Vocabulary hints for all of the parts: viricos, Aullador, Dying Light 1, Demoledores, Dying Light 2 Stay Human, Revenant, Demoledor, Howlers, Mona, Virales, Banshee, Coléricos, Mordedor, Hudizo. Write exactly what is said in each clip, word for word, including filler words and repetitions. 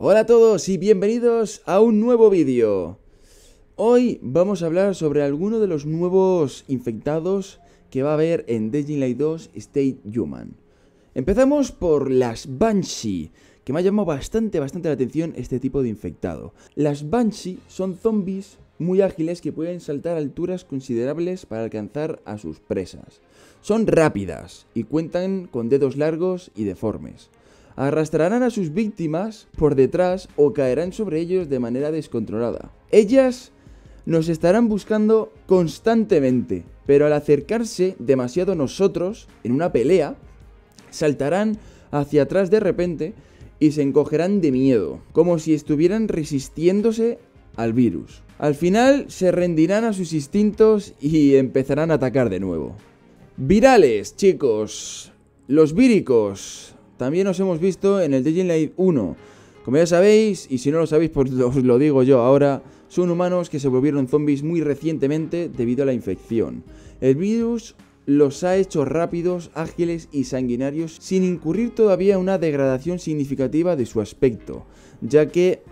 Hola a todos y bienvenidos a un nuevo vídeo. Hoy vamos a hablar sobre alguno de los nuevos infectados que va a haber en Dying Light dos Stay Human. Empezamos por las Banshee, que me ha llamado bastante, bastante la atención este tipo de infectado. Las Banshee son zombies muy ágiles que pueden saltar alturas considerables para alcanzar a sus presas. Son rápidas y cuentan con dedos largos y deformes. Arrastrarán a sus víctimas por detrás o caerán sobre ellos de manera descontrolada. Ellas nos estarán buscando constantemente, pero al acercarse demasiado a nosotros en una pelea, saltarán hacia atrás de repente y se encogerán de miedo, como si estuvieran resistiéndose al virus. Al final se rendirán a sus instintos y empezarán a atacar de nuevo. Virales, chicos. Los víricos. También los hemos visto en el Dying Light uno. Como ya sabéis, y si no lo sabéis, pues os lo digo yo ahora, son humanos que se volvieron zombies muy recientemente debido a la infección. El virus los ha hecho rápidos, ágiles y sanguinarios sin incurrir todavía en una degradación significativa de su aspecto, ya que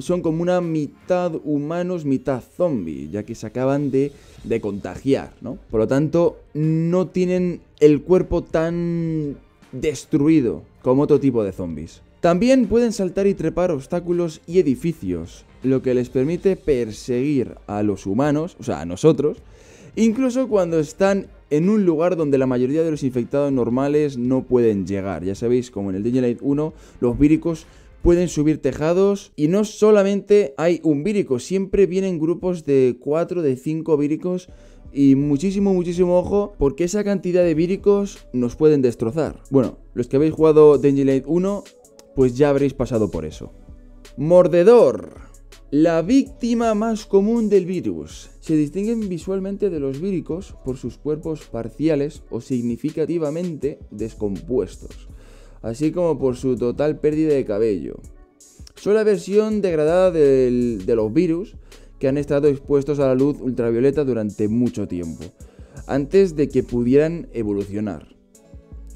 son como una mitad humanos, mitad zombies, ya que se acaban de, de contagiar, ¿no? Por lo tanto, no tienen el cuerpo tan destruido como otro tipo de zombies. También pueden saltar y trepar obstáculos y edificios, lo que les permite perseguir a los humanos, o sea, a nosotros, incluso cuando están en un lugar donde la mayoría de los infectados normales no pueden llegar. Ya sabéis, como en el Dying Light uno, los víricos pueden subir tejados y no solamente hay un vírico, siempre vienen grupos de cuatro, de cinco víricos y muchísimo, muchísimo ojo porque esa cantidad de víricos nos pueden destrozar. Bueno, los que habéis jugado Dying Light uno, pues ya habréis pasado por eso. Mordedor, la víctima más común del virus. Se distinguen visualmente de los víricos por sus cuerpos parciales o significativamente descompuestos, así como por su total pérdida de cabello. Son la versión degradada del, de los virus que han estado expuestos a la luz ultravioleta durante mucho tiempo, antes de que pudieran evolucionar.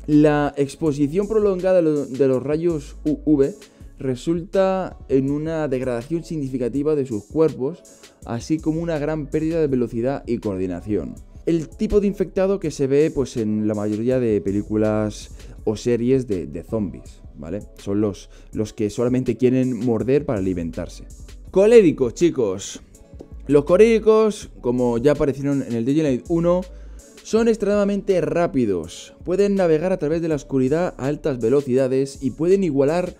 La exposición prolongada de los rayos U V resulta en una degradación significativa de sus cuerpos, así como una gran pérdida de velocidad y coordinación. El tipo de infectado que se ve pues en la mayoría de películas o series de, de zombies, ¿vale? Son los, los que solamente quieren morder para alimentarse. Coléricos, chicos. Los coléricos, como ya aparecieron en el Dying Light uno, son extremadamente rápidos. Pueden navegar a través de la oscuridad a altas velocidades y pueden igualar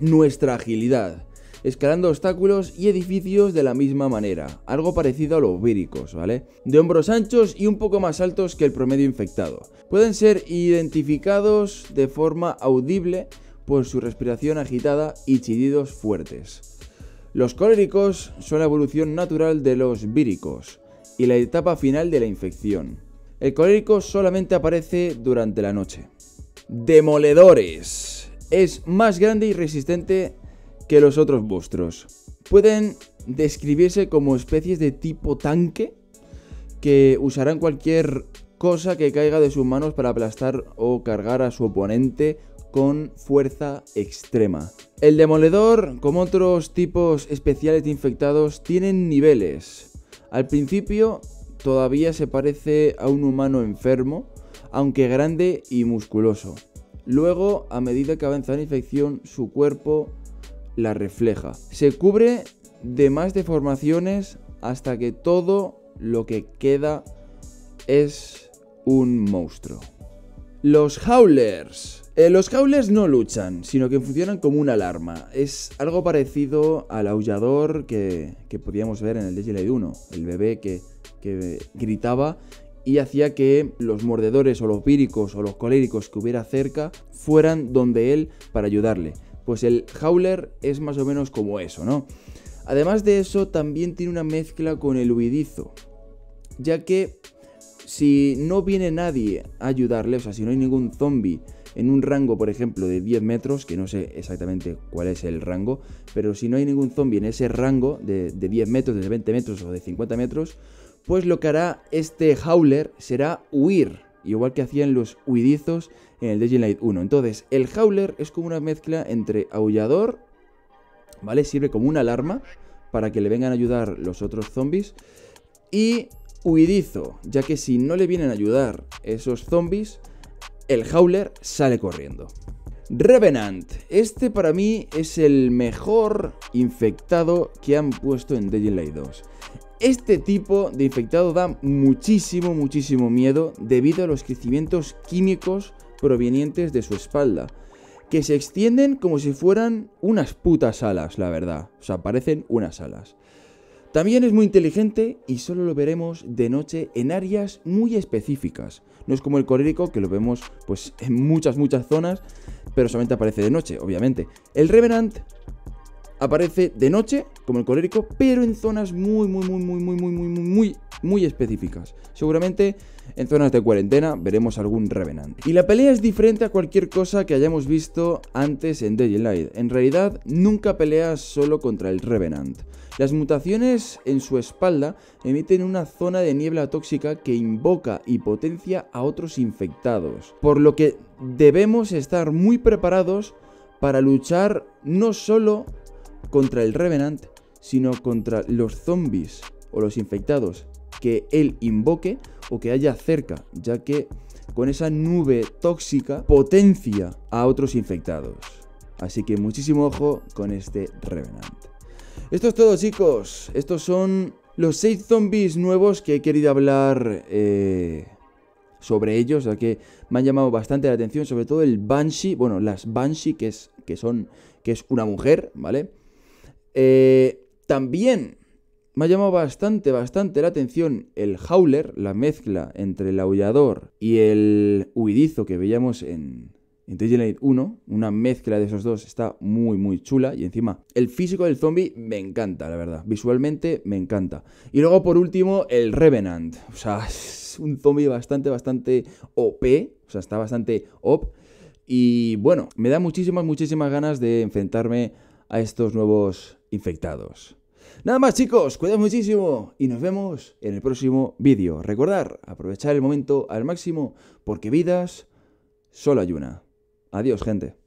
nuestra agilidad, escalando obstáculos y edificios de la misma manera, algo parecido a los víricos, ¿vale? De hombros anchos y un poco más altos que el promedio infectado. Pueden ser identificados de forma audible por su respiración agitada y chillidos fuertes. Los coléricos son la evolución natural de los víricos y la etapa final de la infección. El colérico solamente aparece durante la noche. Demoledores. Es más grande y resistente que los otros monstruos. Pueden describirse como especies de tipo tanque que usarán cualquier cosa que caiga de sus manos para aplastar o cargar a su oponente con fuerza extrema. El demoledor, como otros tipos especiales de infectados, tienen niveles. Al principio todavía se parece a un humano enfermo, aunque grande y musculoso. Luego, a medida que avanza la infección, su cuerpo la refleja. Se cubre de más deformaciones hasta que todo lo que queda es un monstruo. Los Howlers. Eh, los Howlers no luchan, sino que funcionan como una alarma. Es algo parecido al aullador que, que podíamos ver en el Dying Light uno. El bebé que, que gritaba y hacía que los mordedores o los víricos o los coléricos que hubiera cerca fueran donde él para ayudarle. Pues el Howler es más o menos como eso, ¿no? Además de eso, también tiene una mezcla con el huidizo, ya que si no viene nadie a ayudarle, o sea, si no hay ningún zombie en un rango, por ejemplo, de diez metros, que no sé exactamente cuál es el rango, pero si no hay ningún zombie en ese rango de, de diez metros, de veinte metros o de cincuenta metros, pues lo que hará este Howler será huir, igual que hacían los huidizos en el Dying Light uno. Entonces, el Howler es como una mezcla entre aullador ¿vale? Sirve como una alarma para que le vengan a ayudar los otros zombies. Y huidizo, ya que si no le vienen a ayudar esos zombies, el Howler sale corriendo. Revenant. Este para mí es el mejor infectado que han puesto en Dying Light dos. Este tipo de infectado da muchísimo, muchísimo miedo debido a los crecimientos químicos provenientes de su espalda, que se extienden como si fueran unas putas alas, la verdad. O sea, parecen unas alas. También es muy inteligente y solo lo veremos de noche en áreas muy específicas. No es como el colérico, que lo vemos pues en muchas, muchas zonas, pero solamente aparece de noche, obviamente. El Revenant aparece de noche, como el colérico, pero en zonas muy, muy, muy, muy, muy, muy, muy, muy, muy, muy específicas. Seguramente en zonas de cuarentena veremos algún Revenant. Y la pelea es diferente a cualquier cosa que hayamos visto antes en Dying Light. En realidad, nunca peleas solo contra el Revenant. Las mutaciones en su espalda emiten una zona de niebla tóxica que invoca y potencia a otros infectados, por lo que debemos estar muy preparados para luchar no solo contra el Revenant, sino contra los zombies o los infectados que él invoque o que haya cerca, ya que con esa nube tóxica potencia a otros infectados. Así que muchísimo ojo con este Revenant. Esto es todo, chicos. Estos son los seis zombies nuevos que he querido hablar eh, sobre ellos, ya que me han llamado bastante la atención, sobre todo el Banshee, bueno, las Banshee, que es, que son, que es una mujer, ¿vale? Eh, también me ha llamado bastante, bastante la atención el Howler, la mezcla entre el aullador y el huidizo que veíamos en... en Dying Light uno, una mezcla de esos dos está muy muy chula, y encima el físico del zombie me encanta, la verdad, visualmente me encanta. Y luego por último el Revenant, o sea, es un zombie bastante bastante O P, o sea, está bastante O P, y bueno, me da muchísimas muchísimas ganas de enfrentarme a estos nuevos infectados. Nada más, chicos, cuidaos muchísimo y nos vemos en el próximo vídeo. Recordar, aprovechar el momento al máximo, porque vidas solo hay una. Adiós, gente.